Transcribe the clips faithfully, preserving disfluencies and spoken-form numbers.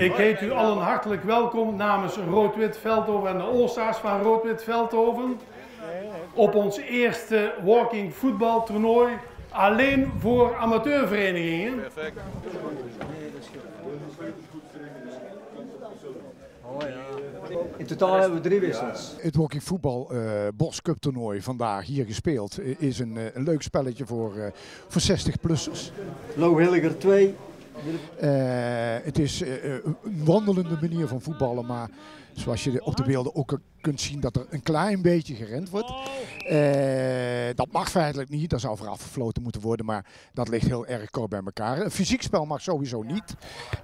Ik heet u allen hartelijk welkom namens Rood-Wit Veldhoven en de All-Stars van Rood-Wit Veldhoven op ons eerste Walking Football toernooi alleen voor amateurverenigingen. Perfect. In totaal hebben we drie wissels. Het Walking Football uh, BosCup toernooi vandaag hier gespeeld uh, is een, uh, een leuk spelletje voor, uh, voor zestig-plussers. Lo Hilliger twee. Uh, het is uh, een wandelende manier van voetballen, maar zoals je op de beelden ook kunt zien dat er een klein beetje gerend wordt. Uh, dat mag feitelijk niet, dat zou vooraf gefloten moeten worden, maar dat ligt heel erg kort bij elkaar. Een fysiek spel mag sowieso niet.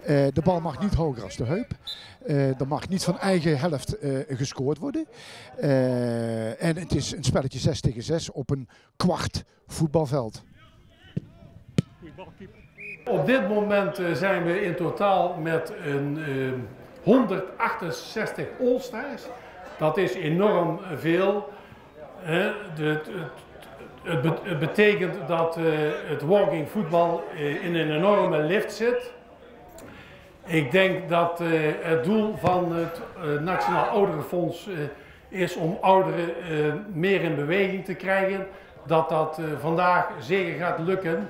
Uh, de bal mag niet hoger als de heup. Uh, er mag niet van eigen helft uh, gescoord worden. Uh, en het is een spelletje zes tegen zes op een kwart voetbalveld. Op dit moment uh, zijn we in totaal met een uh, honderdachtenzestig oldstars. Dat is enorm veel. Uh, de, het, het, het betekent dat uh, het walking voetbal uh, in een enorme lift zit. Ik denk dat uh, het doel van het uh, Nationaal Ouderenfonds uh, is om ouderen uh, meer in beweging te krijgen. Dat dat uh, vandaag zeker gaat lukken.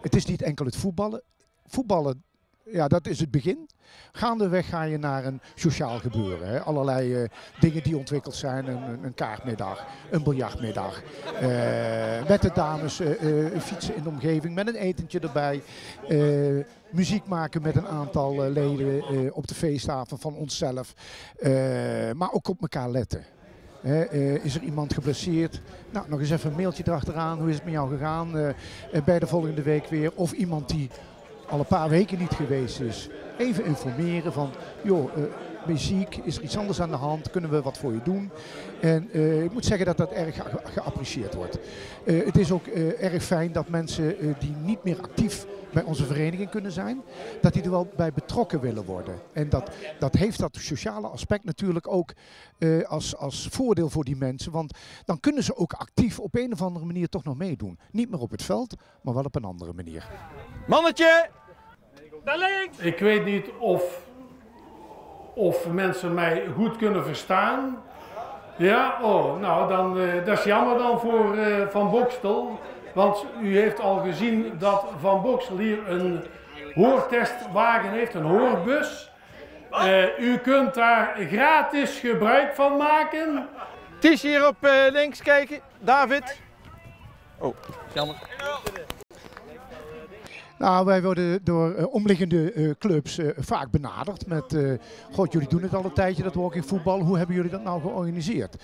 Het is niet enkel het voetballen. Voetballen, ja, dat is het begin. Gaandeweg ga je naar een sociaal gebeuren. Hè. Allerlei uh, dingen die ontwikkeld zijn. Een, een kaartmiddag, een biljartmiddag. Uh, met de dames uh, uh, fietsen in de omgeving, met een etentje erbij. Uh, muziek maken met een aantal uh, leden uh, op de feesthaven van onszelf. Uh, maar ook op elkaar letten. He, uh, is er iemand geblesseerd? Nou, nog eens even een mailtje erachteraan. Hoe is het met jou gegaan? Uh, uh, bij de volgende week weer. Of iemand die al een paar weken niet geweest is. Even informeren van, joh, uh, ben je ziek? Is er iets anders aan de hand? Kunnen we wat voor je doen? En uh, ik moet zeggen dat dat erg ge geapprecieerd wordt. Uh, het is ook uh, erg fijn dat mensen uh, die niet meer actief bij onze vereniging kunnen zijn, dat die er wel bij betrokken willen worden. En dat, dat heeft dat sociale aspect natuurlijk ook uh, als, als voordeel voor die mensen, want dan kunnen ze ook actief op een of andere manier toch nog meedoen. Niet meer op het veld, maar wel op een andere manier. Mannetje! Naar links! Ik weet niet of, of mensen mij goed kunnen verstaan. Ja? Oh, nou, dan, uh, dat is jammer dan voor uh, Van Boxtel. Want u heeft al gezien dat Van Boxtel hier een hoortestwagen heeft, een hoorbus. Uh, u kunt daar gratis gebruik van maken. Het is hier op uh, links kijken, David. Oh, jammer. Nou, wij worden door uh, omliggende uh, clubs uh, vaak benaderd met, uh, god, jullie doen het al een tijdje, dat walking voetbal, hoe hebben jullie dat nou georganiseerd?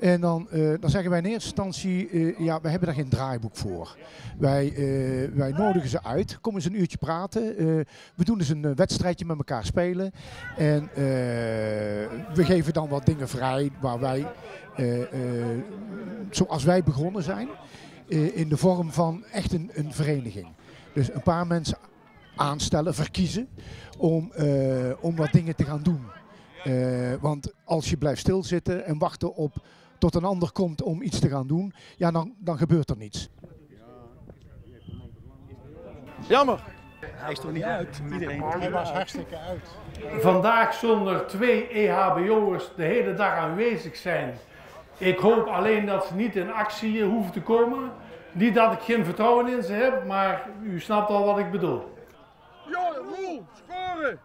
En dan, uh, dan zeggen wij in eerste instantie, uh, ja, we hebben daar geen draaiboek voor. Wij, uh, wij nodigen ze uit, komen eens een uurtje praten, uh, we doen eens een wedstrijdje met elkaar spelen. En uh, we geven dan wat dingen vrij waar wij, uh, uh, zoals wij begonnen zijn, uh, in de vorm van echt een, een vereniging. Dus een paar mensen aanstellen, verkiezen, om, uh, om wat dingen te gaan doen. Uh, want als je blijft stilzitten en wachten op tot een ander komt om iets te gaan doen, ja, dan, dan gebeurt er niets. Jammer! Hij is toch niet uit? Iedereen. Hij was hartstikke uit. Vandaag zullen er twee E H B O'ers de hele dag aanwezig zijn. Ik hoop alleen dat ze niet in actie hoeven te komen. Niet dat ik geen vertrouwen in ze heb, maar u snapt al wat ik bedoel. Jongen, Roel, scoren!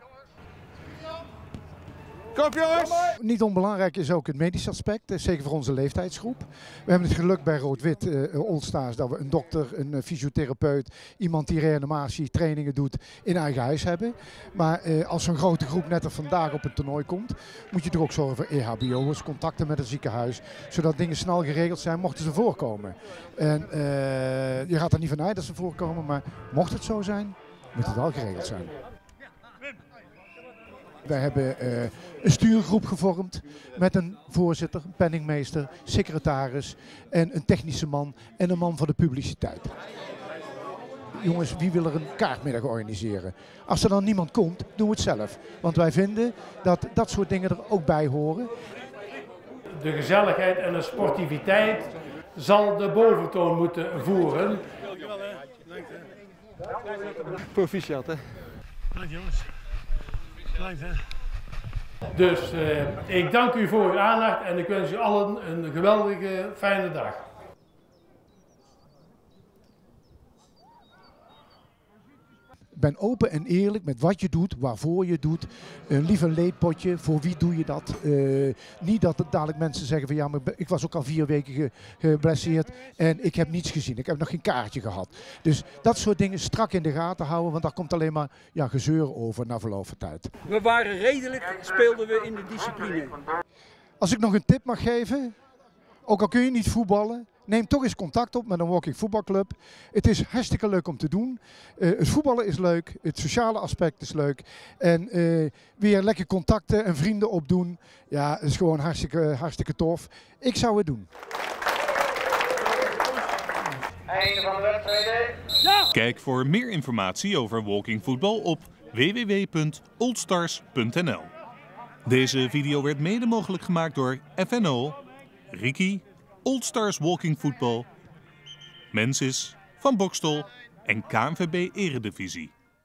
Kom jongens! Niet onbelangrijk is ook het medische aspect, zeker voor onze leeftijdsgroep. We hebben het geluk bij Rood-Wit uh, Oldstars dat we een dokter, een fysiotherapeut, iemand die reanimatie trainingen doet in eigen huis hebben. Maar uh, als zo'n grote groep net er vandaag op een toernooi komt, moet je er ook zorgen voor E H B O'ers, contacten met het ziekenhuis, zodat dingen snel geregeld zijn mochten ze voorkomen. En uh, je gaat er niet vanuit dat ze voorkomen, maar mocht het zo zijn, moet het wel geregeld zijn. Wij hebben uh, een stuurgroep gevormd met een voorzitter, een penningmeester, secretaris en een technische man en een man van de publiciteit. Jongens, wie wil er een kaartmiddag organiseren? Als er dan niemand komt, doen we het zelf. Want wij vinden dat dat soort dingen er ook bij horen. De gezelligheid en de sportiviteit zal de boventoon moeten voeren. Proficiat, hè? Bedankt jongens. Bedankt hè. Dus uh, ik dank u voor uw aandacht en ik wens u allen een geweldige, fijne dag. Ben open en eerlijk met wat je doet, waarvoor je doet. Uh, lief een leedpotje, voor wie doe je dat? Uh, niet dat dadelijk mensen zeggen van ja, maar ik was ook al vier weken geblesseerd en ik heb niets gezien. Ik heb nog geen kaartje gehad. Dus dat soort dingen strak in de gaten houden, want daar komt alleen maar ja, gezeur over na verloop van tijd. We waren redelijk, speelden we in de discipline. Als ik nog een tip mag geven, ook al kun je niet voetballen, neem toch eens contact op met een Walking Football Club. Het is hartstikke leuk om te doen. Uh, het voetballen is leuk, het sociale aspect is leuk. En uh, weer lekker contacten en vrienden opdoen. Ja, het is gewoon hartstikke, hartstikke tof. Ik zou het doen. Einde van de wedstrijd. Ja! Kijk voor meer informatie over Walking Football op w w w punt oldstars punt n l. Deze video werd mede mogelijk gemaakt door F N O, Riki, Old Stars Walking Football, Menzis, Van Boxtel en K N V B Eredivisie.